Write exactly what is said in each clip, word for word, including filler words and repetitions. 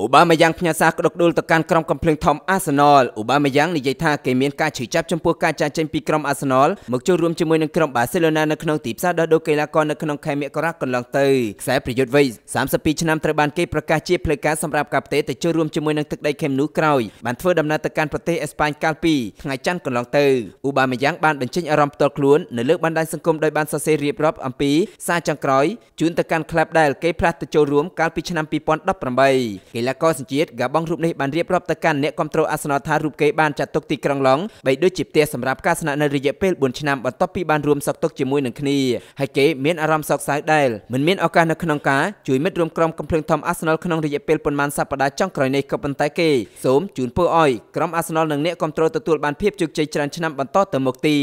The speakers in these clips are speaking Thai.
อุบามายังพญาซากรกดูลต่อการกรมกำเพลงทอมอาร์เซนอลอุบามายังในใจท่าเกมเมียนการฉือจับจำพวกการจันเจนปีกรมอาร์เซนอลมักจะรวมจำนวนในกรมบาร์เซโลนาในขนมตีบซาดโดเกลากรในขนมไข่เมียกรักกันลองเตยแสบประโยชน์ไว้สามสิบปีชนะตระบันเกย์ประกาศเชียร์เพลงการสำหรับกับเตะแต่จะรวมจำนวนในตึกใดเข้มนุ่งกรอยบันเทอร์ดำเนินการประเทศเอสปานกาลปีไงจันกันลองเตยอุบามายังบันเป็นเช่นอารมณ์ตัวคลุ้นในเลือกบันไดสังคมโดยบันซาเซรีบรอบอัมพีซาจังกรอยจุนตะการคลับได้เกย์พลัดแต่จะรวมกาลปีชนะปีปอนด์ดับประมาณและก็สังเกตกับบางรูปในบันเรียบรอบตะการเนคคอมโตรอาสนอธารูปเกย์บานจัดตกตีกรังหลงไปด้วยจิบเตียสำหรับการสนับนาริยเปลบุญชนามบัตตปีบานรวมสกตกจิมวยหนึ่งคณีให้เกย์เมียนอารมณ์สกสายได้เหมือนเมียนอาการในขนมกาจุยเม็ดรวมกรมกำเพลิงทอมอาสนอขนมริยเปลปนมันสัปดาห์จ้องกรอยในขบันไตเกย์สมจุนเปอร์อ้อยกรมอาสนอหนึ่งเนคคอมโตรตัวตัวบานเพียบจุกใจจรัญชนามบัตตเติมหมกตี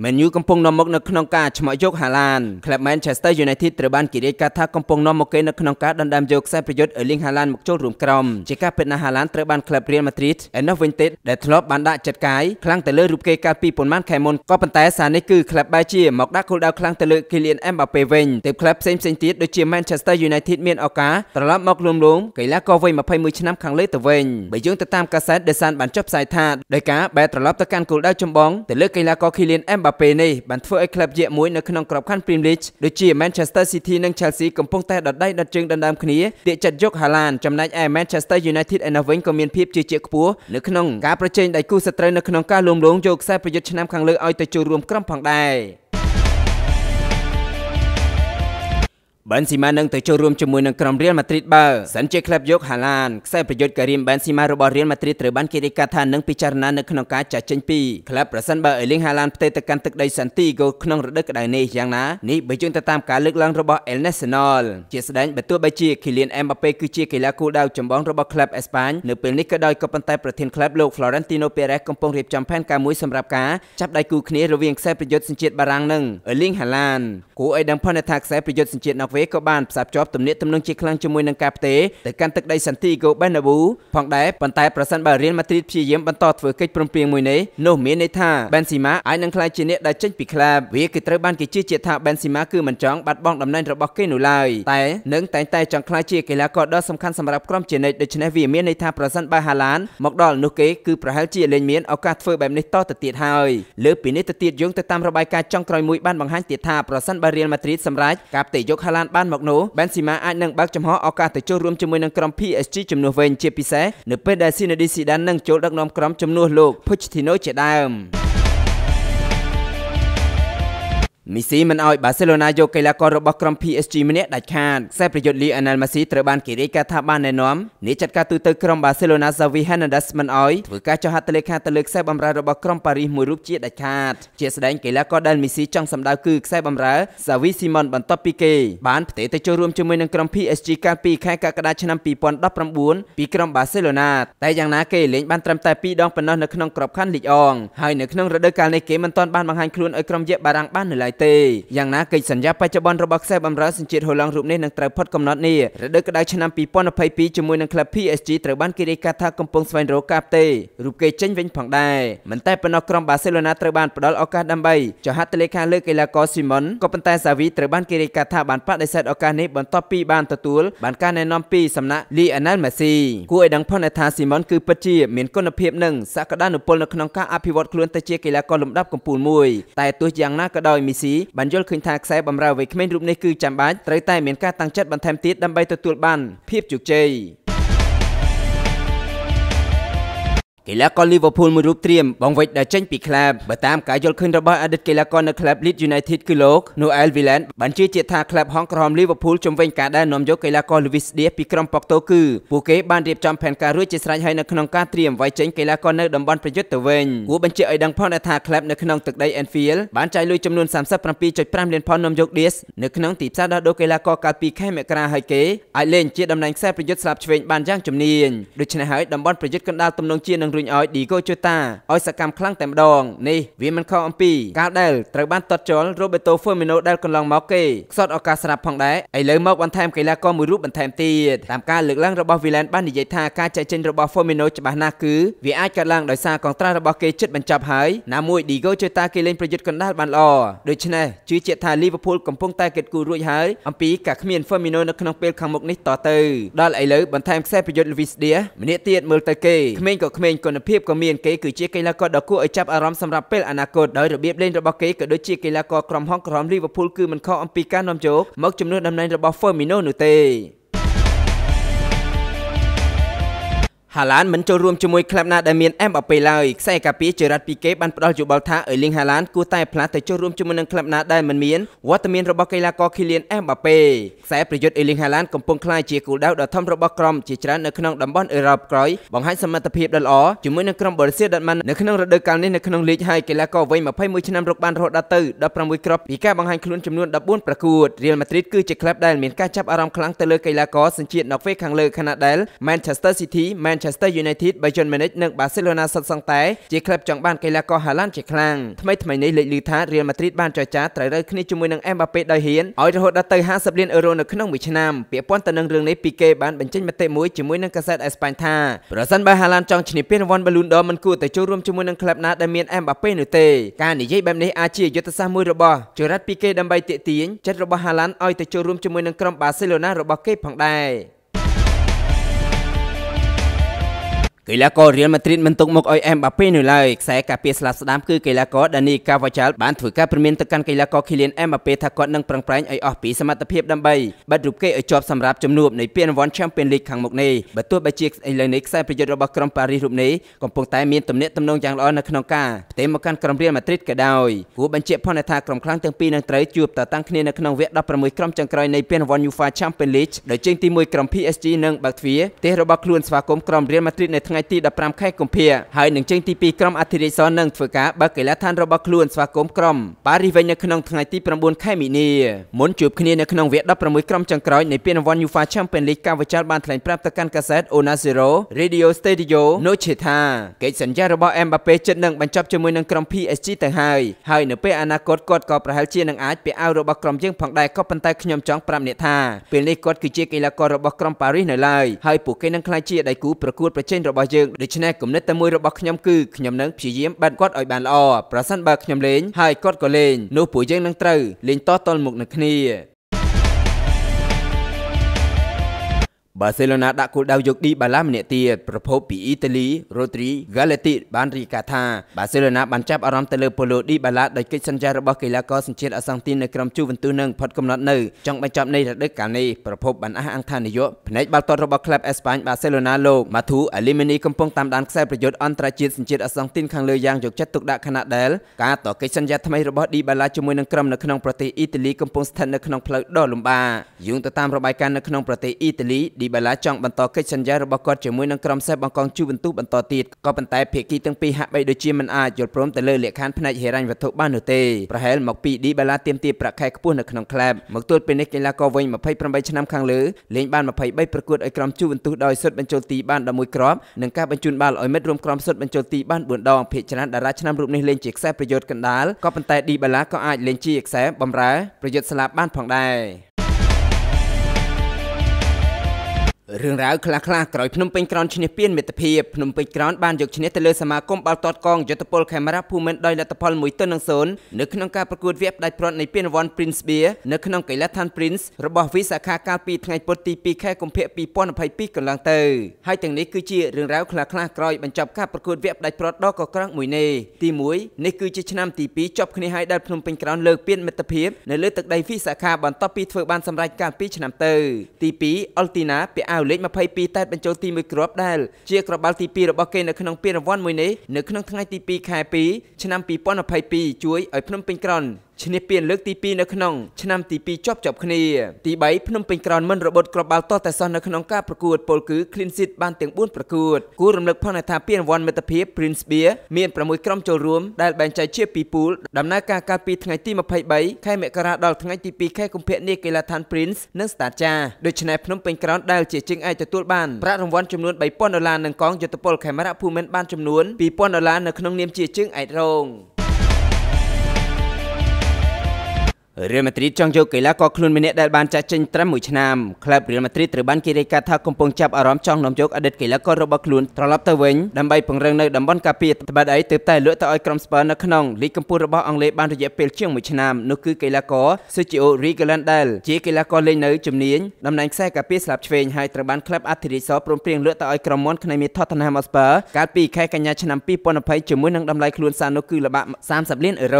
แมนยูกำปงนอมกนักขนมกาชมายกฮาลานคลับแมนเชสเตอร์ยูไนเต็ดตระบันกิริกาท่ากำปงนอมกเกนักขนมกาดันดามยกใส่ประโยชน์เอลิงฮาลานมักโจรวมกรอมเจก้าเป็นนาฮาลานตระบันคลับเรียลมาดริดแอนนาเวนเต็ดได้ทลบบานดาจัดกายคลังแต่เลือดรูปเกกาปีปนมันไขมนก็เป็นแต่สารในคือคลับบาเจียมอกดักโคดาวคลังแต่เลือดกิเลนแอมบาเปเวนเต็มคลับเซมเซนติดโดยเชียร์แมนเชสเตอร์ยูไนเต็ดเมียนออกาตระลับมอกรวมล้มเกล้าก็เวมาไพ่มือชนะขังเลือดตะเวนใบยื่นตะตามกระแสเดซันบันจบสายธาตุโดยกาแบตระลับตะการโคดาวจมบองแต่เลือดเกล้าก็กิเลนแอมบาเปในบันเทอร์ไอคลับเยอะมวยในขนมกรอบขั้นพรีเมียร์ลีกโดยเชียร์แมนเชสเตอร์ซิตี้นั่งเชลซีกับพงแต่ดัดได้ดัดจึงดันดามคณีเดจัดยกฮาลันจำนายแอร์แมนเชสเตอร์ยูไนเต็ดแอนนาเวนก็มีเพียบเจี๊ยกปัวในขนมการประเจนได้กู้สเตรย์ในขนมการลมหลงโยกแซ่ประยุทธ์ชนะขังเลือดอ้อยแต่จูรวมกล้ำผังได้เบนซิมาหนึ่งแต่จะรวมจมูกหนึ่งกรมเรียลมาดริดเบอร์สัญจรคลับยกฮาลานใส่ประโยชน์การิมเบนซิมาระบอเรียลมาดริดหรือบันกิริกาธานหนึ่งพิจารณาหนึ่งขนมกาจัดเช่นปีคลับประสันเบอร์เอลิงฮาลานเตะตะการตึกใดสันติโกขนมระดับกระไดในอย่างนั้นนี่ไปจนตามการเลือกล้างระบอเอลเนสนอลเจสแดนประตูใบจีคิเลนเอ็มบัปเป้คือจีกิลาคูดาวจมบองระบอคลับเอสปานเหนือเป็นนิกดอยกับปันไตประเทศคลับโลกฟลอเรนติโนเปเรสกำปองเรียบจำแผนการมุ้ยสำหรับกาจับได้กูคณีระเวียงใส่ประโยชน์สัญจรบารังหนึ่งเอลิงฮาลานกูไอดังพอนทักใส่ประโยชน์สัญจรเวกบ้านสับจอบตุ่มเนื้อตุ่มนองจีคลังจมูกนังกาเตะแต่การตักได้สันติโกบันบูผ่องได้ปันไตประสันบาเรียนมาตรีพี่เยี่ยมบรรทอดฝืนเกจปรุงเปลี่ยนมวยในโนเมียในท่าเบนซิมาไอ้นังคลายจีเนตได้เช่นปีคลาบเวกิตรบ้านกิจเจตท่าเบนซิมาคือมันจ้องบัดบ้องดำในระบบเกยหนูลายแต่หนึ่งแต่แต่จังคลายจีกีฬากอดสำคัญสำหรับกล้องจีเนตโดยชนะวีเมียในท่าประสันบาฮาลานมอกดอลนุเกคือประหารจีเลนเมียนเอาการฝืนแบบในต่อตัดตีดหายเลือปีนี้ตัดตีดยงตามระบายการจ้องคลอยมวยบ้านบางฮันตีท่าประสันบาเรียนมาตรีสำไรกาเตะยกฮาลานบ้านหมกโนเบนซิมาอาจนั่งบักจำฮอออกาแต่โจรวมจำนวนนังกรมพีเอสจีจำนวนเวนเจปิเซเนื้อเป็ดได้ซีนาดิซีดันนั่งโจดักนอมกรมจำนวนโลกพุชทิโนเจดามมิซีมันเอาบาร์เซโลนาโยกเกลากรบบกรมพีเอสจีมันเนี่ยได้ขาดแซ่ประโยชน์ลีอนันมาซีตระบันกิริกาท่าบ้านในน้อมนี่จัดการตัวเตอร์กรมบาร์เซโลนาซาวิฮันดัสมันเอาถือการจะหัตถเลขาตะลึกแซ่บำราระบบกรมปารีสมวยรูปจีได้ขาดเจสแดงเกลากรดันมิซีจังสำดาวคือแซ่บำราซาวิซิมอนบันตอปิเกบ้านเตะเตะโจรวมจมวยนังกรมพีเอสจีการปีแข่งกระดาชนำปีปอนด์ดับประมูลปีกรมบาร์เซโลนาแต่อย่างนั้นเกลิงบ้านตรำแต่ปีดองเป็นนอนในขนมกรอบขั้นลีอองให้ในขนมระดับการในเกมมันตอนบ้านบางฮันครูนไอกรมเยบารังบ้านหลายอย่างนักกิจสัญญาปัจจุบันระบบแซ่บำรัสสินจิตโหลังรูปในนังตรพดกำนัดนี่ระดับกระไดชนะปีป้อนอภัยปีจมวยนังคลับพีเอสจีตระบันกิริกาท่ากำปงสวรรค์โรกาเตรูปเกย์เจนเวนผังได้มันแต่ปนอกรมบาร์เซโลนาตระบันปดอลโอกาดัมเบย์จะฮัตเลขาเลือกกีฬากอซิมอนก็เป็นแต่สาวิตระบันกิริกาท่าบันพัดได้เซตโอกาในบนท็อปปีบานตะตูลบันการในนอมปีสำนักลีอนันมาซีกู้ไอดังพ่อในทาซิมอนคือปัจจีเหมือนก้นเพียบหนึ่งสักกระดานอุปนนักนองก้าอภิวัตรคลวนตะเจียกีฬากอลมดับกำปูนมวยแต่ตัวอย่างนักกระไดมีซีบรรยลคืนทางแสบำราเวกเมนรูปในคือจำบ้านไตรใต้เหมือนการตั้งจัดบันเทมติดดำใบตัวตัวบ้านเพียบจุกใจกีฬากรลิเวอร์พูลมือรูปเตรียมบองเวดได้เช่นปีคลับบัดตามการยกขึ้นระบายอดีตกีฬากรในคลับลีดยูไนเต็ดคือโลกโนเอลวิลเลนบัญชีเจตทาคลับห้องกรอมลิเวอร์พูลจมเวงการได้นำยกกีฬากรลูวิสเดียปีกรมปอกโตคือปูเก้บ้านเรียบจำแผนการรุ่ยเจสไรให้ในขนมการเตรียมไว้เช่นกีฬากรในดัมบอนประยุทธ์ตะเวนกูบัญชีไอดังพ่อในทาคลับในขนมตึกไดแอนฟิลบ้านใจลุยจำนวนสามสิบแปดปีจดพรำเรียนพอนำยกเดียสในขนมตีบซาดาโดกีฬากรการปีแค่เมกราไฮเก้ไอเลนเจดดำเนินแสบประยุทธ์สลับเชวงบ้านย่างจำเนียนโดยชนะหายดัมบอนประยุทธ์กันดาวตำนงเจียน รุนอ้อยดีโกจูตาอ้อยสกัมคลั่งแต่มดองนี่วิมันเข้าอัมพีกาเดลตระบันตัดจอนโรเบโตเฟอร์มิโนได้กำลังม็อกกี้สอดออกาสนับผ่องได้ไอเลิมอกวันแทมกีฬาก็มือรูปบันแทมตีตามการเลือกล่างระบอบวิลันบ้านดิจิตาการใจเจนระบอบเฟอร์มิโนจะบ้านนาคือวิอาจกำลังโดยซากองตราระบอบเกจิตบรรจับหายน้ำมวยดีโกจูตาเกลินประยุทธ์กันได้บันอ่อโดยเช่นชื่อเจตาลิเวอร์พูลกับพงไต้เกิดกูรวยหายอัมพีกับเมียนเฟอร์มิโนนักนองเปลขังมกนิต่อเตยได้ไอเลิบันแทมแซ่ประยุทธ์วิสเดียมินิเตียดเมลเตเกเมนกับเมนคนเพียบกับเมียนเกคือเจกีฬาก็ดอกกู้ไอจับอารมณ์สำหรับเปลอนาคตโดยระเบียบเล่นระบอบเกกับโดยเจกีฬาก็กรอมห้องกรอมลิเวอร์พูลคือมันเข้าอัมพีการนำโจกมักจำนวนดำเนินระบอบเฟอร์มิโนหนึ่งเตยฮาลันมันจะรวมจมวยคลับนาดามีนแอมออกไปเลยใส่กะปีเจรัตปีเก็บบันปลอจูบอลท้าเอลิงฮาลันกู้ใต้พลัดแต่จะรวมจมวยนังคลับนาได้มันเมียนวัตเมียนระบบกีฬากอคิเลียนแอมออกไปใส่ประโยชน์เอลิงฮาลันกำปงคลายเจียกูดาวดอทอมระบบกรอมจีจรัตในขนมดัมบอนเอรับกรอยบังให้สมรรถเพียบดัลอ๋อจมวยนังกรอมบอลเซียดัดมันในขนมระดับการเล่นในขนมลีกให้กีฬากอไว้มาไพ่มวยชนะรบบานโรดัตเตอร์ดับประมวยกรอบปีแก่บังให้คลุ้นจำนวนดับบุญประกูดเรียลมาดริดกู้จีคลับได้เมียนการจับอารมณ์คลังแต่เลยกีฬากอสัญชาตินอกเฟคังเลยขณะเดลแมนเชสเตอร์ซิตี้แมนเชสเตอร์ยูไนเต็ดบาเยิร์นมิวนิกหนึ่งบาร์เซโลนาสัดสังเตะเจคลับจังบ้านไกลากอฮาลันเจคลังทำไมทำไมในเลือดท้าเรียลมาดริดบ้านจอยจ้าไตรเลิกขึ้นในจุ่มมือนังแอมบาเป้ได้เห็นออยโรดัตเตอร์ห้าสิบเหรียญเอโรนักขึ้นน้องมิชนามเปียป้อนตะนังเรืองในปีเก้บ้านเป็นเช่นมาเตะมวยจุ่มมือนังกษัตริย์เอสปานธาประสันบาฮาลันจังชนิดเป็นวันบอลลูนดอมันกู้แต่จู่รวมจุ่มมือนังคลับนัดดามีนแอมบาเป้หนุ่ยเตะการหนีเย้แบบนี้อาชีพยุทธศาสตร์มวยระบอบจอรัดปีเก้ดำใบเตะตีนจัดระบอบฮาลันออยแต่จู่รวมจุ่มมือนังกรอมบาร์เซโลนาระบอบเก็บผังได้กีฬาก็เรียลมาดริดมันตกมกออยแอมบาเป้หนึ่งเลยแสกับเปียสลับสนามคือกีฬาก็ดานีกาวาชัลบ้านฝึกการประเมินตะการกีฬาก็คิเลียนแอมบาเป้ทักกอดนั่งปรังปรายไอออปีสมัตเพียบดัมใบบัดรูปเกย์ไอจอบสำหรับจำนวนในเปียนวอนแชมเปี้ยนลีกขังมกนี้บัดตัวใบเชียกไอเลนิกแสประโยชน์ระบบกรอมปารีรูปนี้กองปงตายมีนตุ่มเนตตุ่มนงยางล้อนักนองกาเต็มการกรอมเรียลมาดริดกระดอยกูบัญชีพ่อในทากรอมครั้งตั้งปีนังไตรจูบต่อตั้งคะแนนนักนองเวทรับประมวยกรอมจังไกรในเปียนวอนยูฟาแชมเปี้ยนลีกโดยเจงตีมวยกรอมพีเอสจีนังบักฟีเตะระบบครูนสวากมกรอมเรียลมาดริดในไงตีดับปรามไข่กุมเพียหายหนึ่งเจงตีปีกรอมอัติริซอนนังฝึกกะบักเกล้าท่านระบกล้วนสวากมกรอมปารีเวนขนมไงตีประมูลไข่มินีหมุนจูบคะแนนขนมเวียดดับประมวยกรอมจังกรอยในเปียนวันยูฟาแชมเปี้ยนลีกกาวจัดบานแถลงปราบตะการกระแสโอนาซิโร่เรดิโอสเตดิโอโนเชธาเกยสัญญาระบเอ็มบาเป้จัดนังบรรจับจมวยนังกรอมพีเอสจีแต่หายหายหนึ่งเป้อนาคตกอดกอประหารเชียนังอาจเปียเอาระบกรอมยังผังได้ก็ปันไตขยมจ้องปรามเนธาเปียนลีกกอดกิเจกีฬากอระบกรอมปารีหน่อยเลยหายปลุกเกนังคลายเชียได้กูประกูประเจนระบเยิงโดยชนะกลุ่มนักตะมวยระบบขยำคือขยำนังผีเยี่ยมบันกอดอ่อยบานอ่อประสันบักขยำเลนหายกอดก็เลนนูปุ๋ยเยี่ยงนังเตอร์เลนต่อตอนหมกหนึ่งนีบาร์เซโลนาดักกูดาวยกดีบาลามเนตีประพบปีอิตาลีโรดริกาเลติบานริกาธาบาร์เซโลนาบันจับอารมณ์เตลโปโลดีบาลาโดยกิจสัญญาระบบกีฬากอสัญชาติอสังตินในกรมจูวันตุนังพอดกำหนดหนึ่งจังบันจับในระดับการในประพบบันอาอังธานิยมในบอลตอระบบคลับเอสปานบาร์เซโลนาโลมาทูอลิมินีกำปงตามด้านแสประโยชน์อันตรายจิตสัญชาติอสังตินขังเลยยางยกจัดตุกดาขณะเดลการต่อกิจสัญญาทำให้ระบบดีบาลาจมวยนังกรมในขนมประเทศอิตาลีกำปงสถานในขนมเพลดอลุมบายุ่งต่อตามระบายการในขนมประเทศอิตาลีดีบาลาจังบรรทอกิจสัญญาระบบกอดจมวยนังกรอมแสบบางกองจูบันตุบันต่อติดก็บันไตเพียกีตั้งปีหะใบโดยจีมันอาจหยดพร้อมแต่เลือดเลี้ยงคันพนักเฮรันวัตถุบ้านหนูเตยประเฮลหมอกปีดีบาลาเตรียมตีประไข่ขปุ่นในขนมแคลบหมอกตัวเป็นในกีฬากอไว้มาไพ่ประใบชนะคังหรือเลี้ยงบ้านมาไพ่ใบประกวดไอกรอมจูบันตุดอยสดบรรจุตีบ้านดำมวยกรอบหนึ่งก้าวบรรจุบ้านลอยเม็ดรวมกรอมสดบรรจุตีบ้านบุญดองเพียชนะดาราชนะรูปในเลี้ยงจีกแสประโยชน์กันดาลก็บันไตดีบาลาก็อาจเลี้ยงจีกแสบำร้าประโยชน์สลับบ้านผ่องได้เรื่องราวคลาคลากรอยพนมเป็นกรอนชนิดเปี้ยนเมตเพียพนมเป็นกรอนบ้านหยกชนิดตะเลสมาคมบาลตอดกองยตพลแคมราภูมิดอยละตะพลมุยต้นนังสนเนื้อขนมการประกวดเวียบได้พรอดในเปี้ยนวอนปรินซ์เบียเนื้อขนมไก่และทันปรินซ์ระบบวิสาขาการปีไงปตีปีแค่กุมเพปีป้อนอภัยปีกำลังเตยให้ถึงนี้คือจีเรื่องราวคลาคลากรอยบรรจับการประกวดเวียบได้พรอดดอกกระมุยเนตีมุยนี่คือจีชนามตีปีจบคณิให้ได้พนมเป็นกรอนเลิกเปี้ยนเมตเพียในเลือดตึกใดวิสาขาบอลตอปีเฟอร์บานสำหรับการปีชนามเตยตีปีอลตินาเปียเล็กมาไพ่ปีแต่เป็นโจตีมือกรอบได้เจียกระบาลตีปีระบาเกนในขนมเปียนวันมวยนี้เหนือขนมทั้งไงตีปีขายปีชนะปีป้อนอภัยปีจุ้ยไอพนมเป็นกรอน ชนิดเปลี่ยนเลือกตีปีนักน้องชนำตีปีจอบจบคณีตีใบพนมเป็นกรอนมันระบบกรอบบาลต่อแต่ซอนนักน้องก้าประกวดโปลกือคลินซิตบานเตียงบุญประกวดกู้รำลึกพ่อในทางเปลี่ยนวันเมตาเพียปรินซ์เบียเมียนประมวยกล้อมโจรวมได้แบ่งใจเชื่อปีปูดำหน้าการการปีทั้งไงตีมาไพ่ใบแค่เมกระดาลทั้งไงตีปีแค่กุมเพนเนกเกลาทานปรินซ์นักสตาร์จ้าโดยชนะพนมเป็นกรอนได้เจียจึงไอจะตัวบ้านพระรางวัลจำนวนใบป้อนดอลลาร์หนึ่งกองยุทธพลไขมระภูมิบ้านจำนวนปีป้อนดอลลาร์นักน้องเนียมเจียจึงไอโรงเรือมาตรีจ้องโจกีฬากอคลุนเมเนตได้บานจัดจินตรมุชนามคลับเรือมาตรีตรบันกิริกาทักกงปงจับอารมณ์จ้องน้อมโจกอดีตกีฬากอรบคลุนตรลับตะเวงดำใบผงเริงในดำบอลกาปีตบัดไอเติบใต้เลือดตะอ้อยกรมสเปอร์นักขนองลีกัมพูรบอังเลบานระยะเปลี่ยนเชียงมุชนามนุคือกีฬากอซูจิโอริกาลันเดลจีกีฬากอเลนเนอร์จุ่มเนียนดำนายแทรกกาปีสลับเชงไฮตรบันคลับอัตติซอปรมเปลี่ยนเลือดตะอ้อยกรมมอนขณะมีทอดธนามาสเปอร์กาปีแค่กัญญาชนามปีปนอภัยจุ่มมือนังดำลายคลุนซานนุคือระบะสามสับเลี้ยนเอโร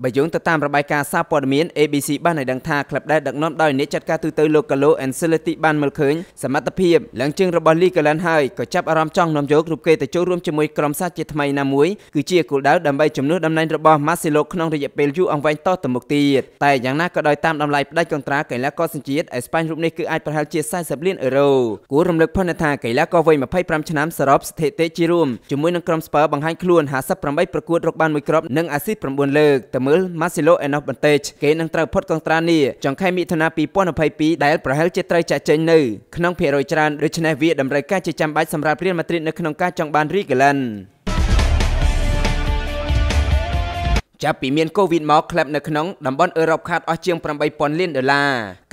ใบยงตะตามระบายการซาปอดเมียนเอบีซีบ้านในดังทาคลับได้ดักน้อมได้เนจัดการตือเตยโลกาโลแอนเซเลติบ้านเมืองเขยสมัตเพียบหลังจึงระบอลลีกาลันไฮก็จับอารมณ์จ้องนำโยกรูปเกยแต่โจร่วมจมวยกรมซาจิตทำไมนามวยคือเชียกูดาวดำใบจมนุษดำในระบอมาซิโลขนองระยะเปรูอังไวต่อตมุกตีแต่อย่างน่าก็ได้ตามดำลายได้กองตราไก่และก็สินจีตไอสปายรูปนี้คือไอประธานเชียไซส์เซเลียนเอโรกูรำลึกพ่อนาธาไก่และก็ไวมาไพ่พรำชนะสรอบสเตเตจิรุมจมวยนังกรมสเปอร์บังไฮคลวนหาซับพรำใบประกวดรกบ้านมวยกรอบนังอาซิปรำบวนเลิกแต่เมื่อมาซิโลแอนอฟบันเตจเกนังตราพดกองตรานี่จังไข่มีธนาปีป้อนอภัยปีได้ประเฮลเจตรายจะเจนหนึ่งขนมเพียรอยจานโดยชนะวีดัมไรก้าจะจำใบสำหรับเรียนมาตรีในขนมก้าจังบานรีกลันจะปีเมียนโควิดมอคลับในขนมดัมบอนเอรอบขาดอเชียงปรำใบปอนเล่นเดล่า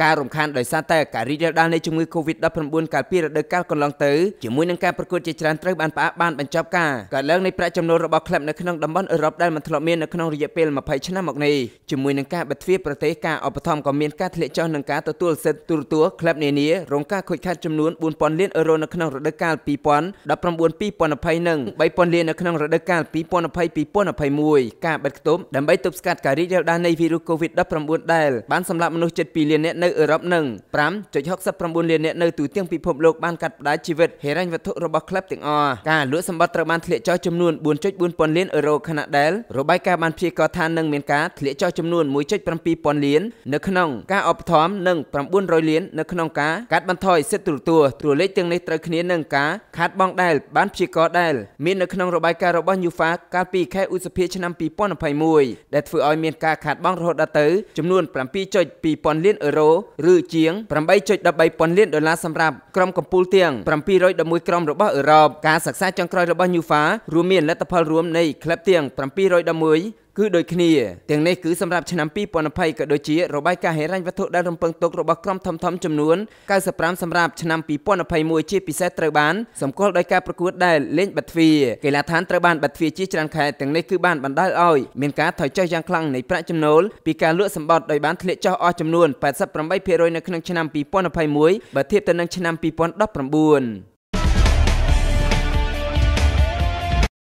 การรำคาญโดยซาเตการรีเดลด้านในจุงมือโควิดดับพันบุญการปีระเดก้ากำลังตื้อจุงมือนังการประกวดเจตรันตรายบ้านป้าบ้านบรรจับกาการเลิกในประจำโนระบบคลับในขนมดัมบอนเอรอบได้มันทะเลเมียนในขนมรีเปลมาภัยชนะหมกในจุงมือนังการบัตรฟีประเทศกาอปทอมกับเมียนการทะเลจอนังการตัวตัวเซตตัวตัวคลับในนี้รองการคุยคาดจำนวนบุญปอนเล่นเอโรในขนมระเดก้าปีปอนดับพันบุญปีปอนอภัยหนึ่งใบปอนเล่นในขนมระเดก้าปีปอนอภัยปีปอนอภัยมวยกาบัตรตดัมใบตุบสกัดการรีเดลด้านในวีรุโควิดดับพันบุญได้บ้านสำหรับมนุษย์เจ็ดปีเรียนเนในเอรอบหนึ่งพร้ำจุดยกสับประมูลเรียนเนในตู่เตียงปีพมโลกบ้านกัดได้ชีวิตเฮรันวัตถุระบบคลับเตียงอการลุ้นสมบัติระบานทะเลจอจำนวนบุญจุดบุญปอนเลียนเอโรขณะเดลระบายการบานพีกอทานหนึ่งเมียนการทะเลจอจำนวนมวยจุดประปีปอนเลียนเนขนมการอปทอมหนึ่งประบุญรอยเลียนเนขนมการกัดบันทอยเซตตัวตัวตัวเล็กเตียงในตระคณีหนึ่งการขาดบ้องได้บ้านพีกอได้มีเนขนมระบายการระบานยูฟ้าการปีแค่อุสเพียชนำปีป้อนอภัยมวยเด็ดฝือออยเมียนการขาดบ้องรอดเตอร์จำนวนประปีจุดปีปอนเลียนเอโรหรือเจียงปรำใบจุดดับใบปอนเลียนดอลลาร์สำหรับกรมกับปูเตียงปรำปีร้อยดับมวยกรมระบอบเอรอบการศึกษาจังกรอยระบอบยูฟ้ารวมเมียนและตะพอรวมในคลับเตียงปรำปีร้อยดับมวยคือโดยคณีเตียงในคือสำหรับชนะปีปอนอภัยกับโดยเจียระบายการให้รันวัตถุได้รำพึงตกระบอบกรมทำทำจำนวนการสับปรามสำหรับชนะปีปอนอภัยมวยเชียปีเซตเตอร์บานสมควรได้การประกวดได้เล่นบัตรฟรีเกล้าฐานเตอร์บานบัตรฟรีชี้จันทร์แขกเตียงในคือบ้านบันไดอ้อยเมียนการถอยเจ้ายังคลังในพระจำนวนปีการเลือกสมบัติโดยบ้านทะเลเจ้าอ้อจำนวนแปดสับปรำใบเพโรยในขนมชนะปีปอนอภัยมวยบัตรเทียบแต่นังชนะปีปอนดับประบุน